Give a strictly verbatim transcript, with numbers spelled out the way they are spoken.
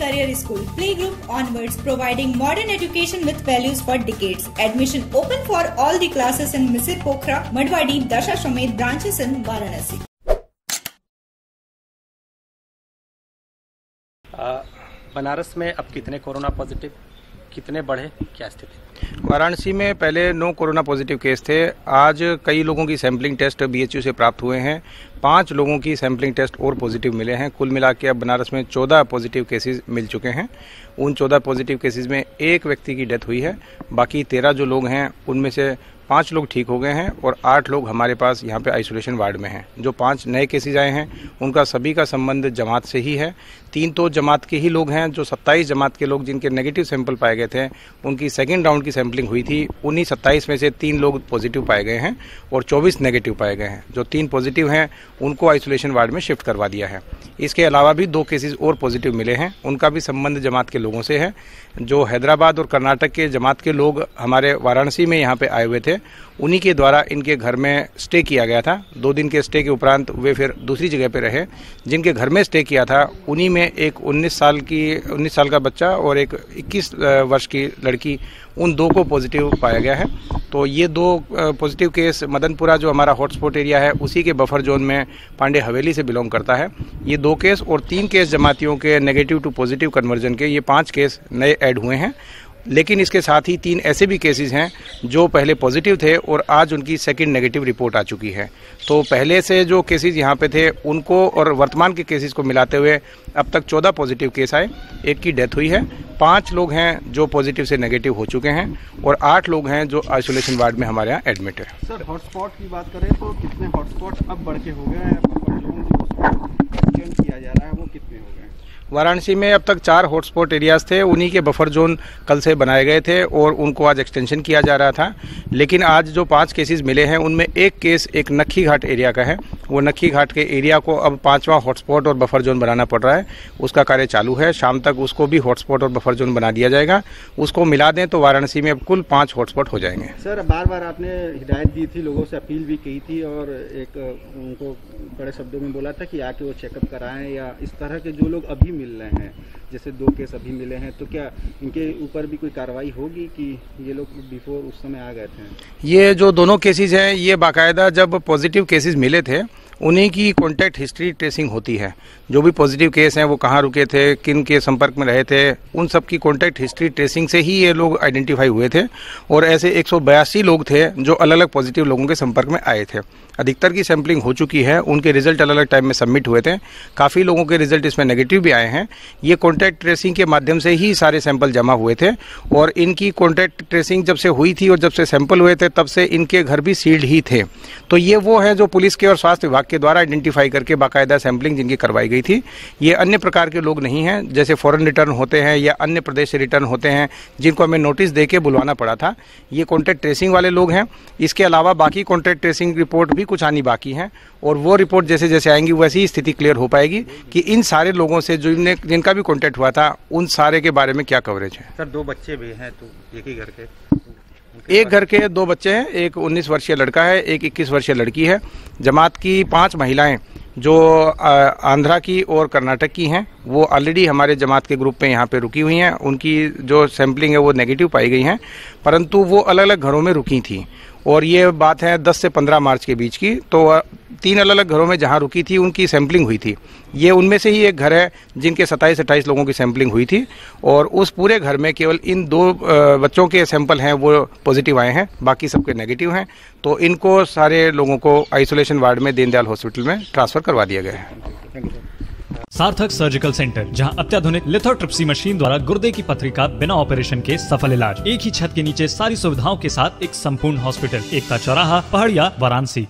career school playgroup onwards, providing modern education with values for decades. Admission open for all the classes in Misir Pokhra, Madwadi, Dashashmeet branches in Varanasi. Banaras में अब कितने corona positive, कितने बढ़े, क्या स्थिति? वाराणसी में पहले नौ कोरोना पॉजिटिव केस थे, आज कई लोगों की sampling test B H U से प्राप्त हुए हैं, पाँच लोगों की सैंपलिंग टेस्ट और पॉजिटिव मिले हैं। कुल मिला के अब बनारस में चौदह पॉजिटिव केसेस मिल चुके हैं। उन चौदह पॉजिटिव केसेस में एक व्यक्ति की डेथ हुई है, बाकी तेरह जो लोग हैं उनमें से पाँच लोग ठीक हो गए हैं और आठ लोग हमारे पास यहाँ पे आइसोलेशन वार्ड में हैं। जो पांच नए केसेज आए हैं उनका सभी का संबंध जमात से ही है। तीन तो जमात के ही लोग हैं, जो सत्ताईस जमात के लोग जिनके नेगेटिव सैंपल पाए गए थे, उनकी सेकंड राउंड की सैंपलिंग हुई थी। उन्हीं सत्ताईस में से तीन लोग पॉजिटिव पाए गए हैं और चौबीस नेगेटिव पाए गए हैं। जो तीन पॉजिटिव हैं उनको आइसोलेशन वार्ड में शिफ्ट करवा दिया है। इसके अलावा भी दो केसेज और पॉजिटिव मिले हैं, उनका भी संबंध जमात के लोगों से है। जो हैदराबाद और कर्नाटक के जमात के लोग हमारे वाराणसी में यहाँ पर आए हुए थे, उन्हीं के द्वारा इनके घर में स्टे किया गया था। दो दिन के स्टे के उपरांत वे फिर दूसरी जगह पर रहे। जिनके घर में स्टे किया था उन्हीं में एक उन्नीस साल की उन्नीस साल का बच्चा और एक इक्कीस वर्ष की लड़की, उन दो को पॉजिटिव पाया गया है। तो ये दो पॉजिटिव केस मदनपुरा, जो हमारा हॉटस्पॉट एरिया है, उसी के बफर जोन में पांडे हवेली से बिलोंग करता है। ये दो केस और तीन केस जमातियों के नेगेटिव टू पॉजिटिव कन्वर्जन के, ये पाँच केस नए ऐड हुए हैं। लेकिन इसके साथ ही तीन ऐसे भी केसेस हैं जो पहले पॉजिटिव थे और आज उनकी सेकंड नेगेटिव रिपोर्ट आ चुकी है। तो पहले से जो केसेस यहाँ पे थे उनको और वर्तमान के केसेस को मिलाते हुए अब तक चौदह पॉजिटिव केस आए, एक की डेथ हुई है, पांच लोग हैं जो पॉजिटिव से नेगेटिव हो चुके हैं और आठ लोग हैं जो आइसोलेशन वार्ड में हमारे यहाँ एडमिट है। सर, हॉटस्पॉट की बात करें तो कितने हॉटस्पॉट अब बढ़ के हो गए हैं, वो कितने हो गए? वाराणसी में अब तक चार हॉटस्पॉट एरियाज़ थे, उन्हीं के बफर जोन कल से बनाए गए थे और उनको आज एक्सटेंशन किया जा रहा था। लेकिन आज जो पांच केसेस मिले हैं उनमें एक केस एक नखी घाट एरिया का है। वो नखी घाट के एरिया को अब पांचवां हॉटस्पॉट और बफर जोन बनाना पड़ रहा है, उसका कार्य चालू है। शाम तक उसको भी हॉटस्पॉट और बफर जोन बना दिया जाएगा। उसको मिला दें तो वाराणसी में अब कुल पाँच हॉटस्पॉट हो जाएंगे। सर, बार बार आपने हिदायत दी थी, लोगों से अपील भी की थी और एक उनको बड़े शब्दों में बोला था कि आके वो चेकअप कराएँ, या इस तरह के जो लोग अभी मिल रहे हैं, जैसे दो केस अभी मिले हैं, तो क्या इनके ऊपर भी कोई कार्रवाई होगी कि ये लोग बिफोर उस समय आ गए थे? ये जो दोनों केसेस हैं ये बाकायदा जब पॉजिटिव केसेस मिले थे उन्हीं की कॉन्टैक्ट हिस्ट्री ट्रेसिंग होती है। जो भी पॉजिटिव केस हैं वो कहाँ रुके थे, किन के संपर्क में रहे थे, उन सब की कॉन्टैक्ट हिस्ट्री ट्रेसिंग से ही ये लोग आइडेंटिफाई हुए थे। और ऐसे एक सौ बयासी लोग थे जो अलग अलग पॉजिटिव लोगों के संपर्क में आए थे। अधिकतर की सैम्पलिंग हो चुकी है, उनके रिजल्ट अलग अलग टाइम में सबमिट हुए थे। काफ़ी लोगों के रिजल्ट इसमें नेगेटिव भी आए हैं। ये कॉन्टैक्ट ट्रेसिंग के माध्यम से ही सारे सैंपल जमा हुए थे और इनकी कॉन्टैक्ट ट्रेसिंग जब से हुई थी और जब से सैंपल हुए थे तब से इनके घर भी सील्ड ही थे। तो ये वो है जो पुलिस के और स्वास्थ्य विभाग के द्वारा आइडेंटिफाई करके बाकायदा सैंपलिंग जिनकी करवाई गई थी। ये अन्य प्रकार के लोग नहीं हैं जैसे फॉरेन रिटर्न होते हैं या अन्य प्रदेश से रिटर्न होते हैं जिनको हमें नोटिस दे के बुलवाना पड़ा था। ये कॉन्टैक्ट ट्रेसिंग वाले लोग हैं। इसके अलावा बाकी कॉन्टैक्ट ट्रेसिंग रिपोर्ट भी कुछ आनी बाकी है और वो रिपोर्ट जैसे जैसे आएंगी वैसी ही स्थिति क्लियर हो पाएगी कि इन सारे लोगों से जिनने जिनका भी कॉन्टैक्ट हुआ था उन सारे के बारे में क्या कवरेज है। सर, दो बच्चे भी हैं तो एक ही घर के एक घर के दो बच्चे हैं, एक उन्नीस वर्षीय लड़का है, एक इक्कीस वर्षीय लड़की है। जमात की पांच महिलाएं जो आंध्रा की और कर्नाटक की हैं वो ऑलरेडी हमारे जमात के ग्रुप में यहाँ पे रुकी हुई हैं। उनकी जो सैंपलिंग है वो नेगेटिव पाई गई हैं, परंतु वो अलग अलग घरों में रुकी थी और ये बात है दस से पंद्रह मार्च के बीच की। तो तीन अलग अलग घरों में जहाँ रुकी थी उनकी सैंपलिंग हुई थी। ये उनमें से ही एक घर है जिनके सत्ताईस अट्ठाईस लोगों की सैंपलिंग हुई थी और उस पूरे घर में केवल इन दो बच्चों के सैंपल हैं वो पॉजिटिव आए हैं, बाकी सबके नेगेटिव हैं। तो इनको सारे लोगों को आइसोलेशन वार्ड में दीनदयाल हॉस्पिटल में ट्रांसफ़र करवा दिया गया है। सार्थक सर्जिकल सेंटर, जहां अत्याधुनिक लिथोट्रिप्सी मशीन द्वारा गुर्दे की पथरी का बिना ऑपरेशन के सफल इलाज, एक ही छत के नीचे सारी सुविधाओं के साथ एक संपूर्ण हॉस्पिटल, एकता चौराहा, पहाड़िया, वाराणसी।